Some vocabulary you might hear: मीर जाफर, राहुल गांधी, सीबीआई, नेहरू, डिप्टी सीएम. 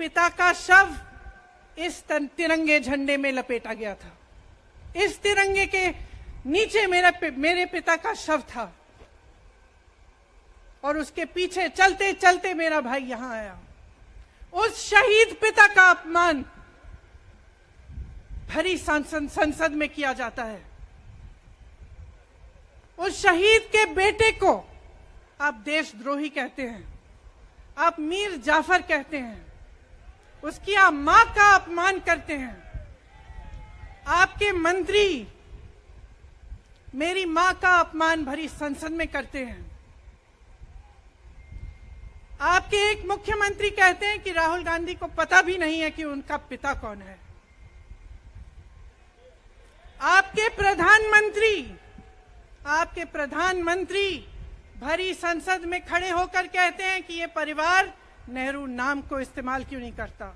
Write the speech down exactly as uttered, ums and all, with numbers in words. पिता का शव इस तिरंगे झंडे में लपेटा गया था। इस तिरंगे के नीचे मेरा मेरे पिता का शव था और उसके पीछे चलते चलते मेरा भाई यहां आया। उस शहीद पिता का अपमान भरी संसद में किया जाता है। उस शहीद के बेटे को आप देशद्रोही कहते हैं, आप मीर जाफर कहते हैं, उसकी आप मां का अपमान करते हैं। आपके मंत्री मेरी मां का अपमान भरी संसद में करते हैं। आपके एक मुख्यमंत्री कहते हैं कि राहुल गांधी को पता भी नहीं है कि उनका पिता कौन है। आपके प्रधानमंत्री आपके प्रधानमंत्री भरी संसद में खड़े होकर कहते हैं कि यह परिवार नेहरू नाम को इस्तेमाल क्यों नहीं करता।